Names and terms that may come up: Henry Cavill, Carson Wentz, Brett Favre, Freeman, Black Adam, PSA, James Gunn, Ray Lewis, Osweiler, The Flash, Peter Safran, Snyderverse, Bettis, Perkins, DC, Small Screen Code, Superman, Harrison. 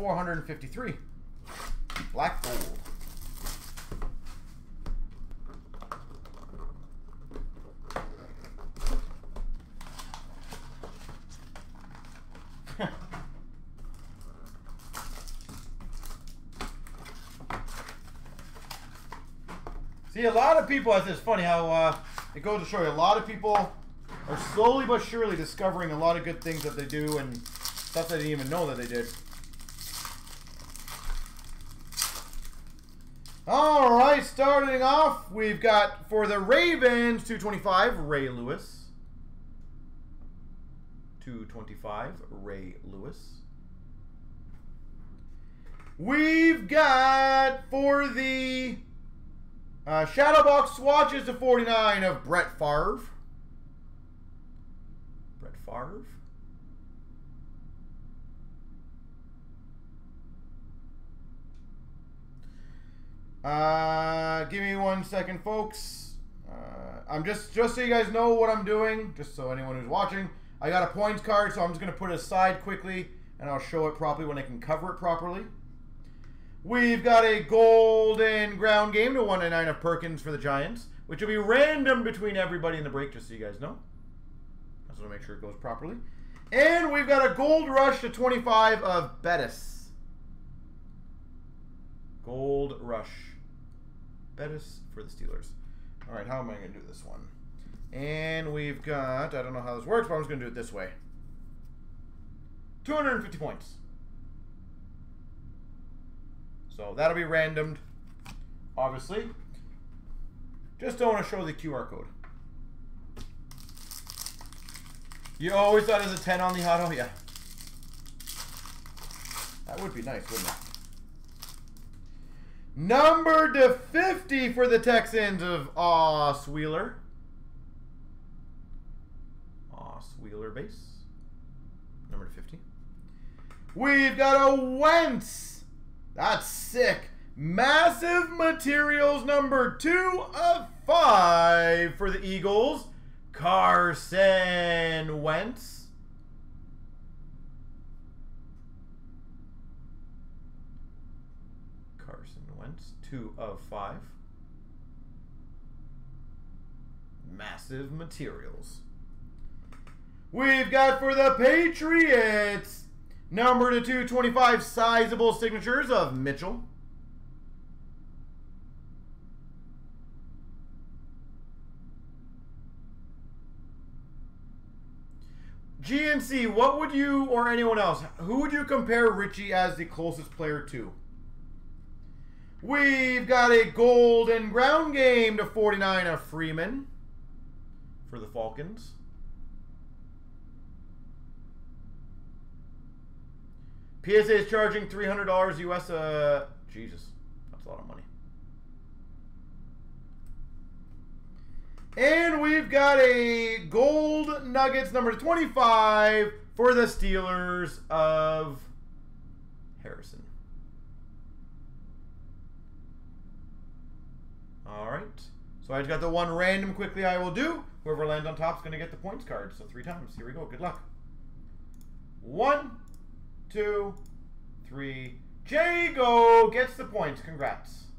453. Black gold. See, a lot of people, I think it's funny how it goes to show you, a lot of people are slowly but surely discovering a lot of good things that they do and stuff they didn't even know that they did. All right, starting off, we've got for the Ravens, 225, Ray Lewis. 225, Ray Lewis. We've got for the Shadow Box Swatches to 49 of Brett Favre. Brett Favre. Give me one second, folks. I'm just so you guys know what I'm doing, just so anyone who's watching. I got a points card, so I'm just going to put it aside quickly, and I'll show it properly when I can cover it properly. We've got a golden ground game to 199 of Perkins for the Giants, which will be random between everybody in the break, just so you guys know. I just want to make sure it goes properly. And we've got a gold rush to 25 of Bettis. Gold rush. Bettis for the Steelers. All right, how am I going to do this one? And we've got, I don't know how this works, but I'm just going to do it this way. 250 points. So that'll be randomed, obviously. Just don't want to show the QR code. You always thought it was a 10 on the auto? Yeah. That would be nice, wouldn't it? Number to 50 for the Texans of Osweiler. Osweiler base. Number to 50. We've got a Wentz. That's sick. Massive materials number 2 of 5 for the Eagles. Carson Wentz. Carson Wentz, 2 of 5. Massive materials. We've got for the Patriots, number to 225, sizable signatures of Mitchell. GNC, what would you, or anyone else, who would you compare Richie as the closest player to? We've got a golden ground game to 49 of Freeman for the Falcons. PSA is charging $300 US. Jesus, that's a lot of money. And we've got a gold Nuggets number 25 for the Steelers of Harrison. All right. So I just got the one random quickly I will do. Whoever lands on top is going to get the points card. So 3 times. Here we go. Good luck. 1, 2, 3. Jago gets the points. Congrats.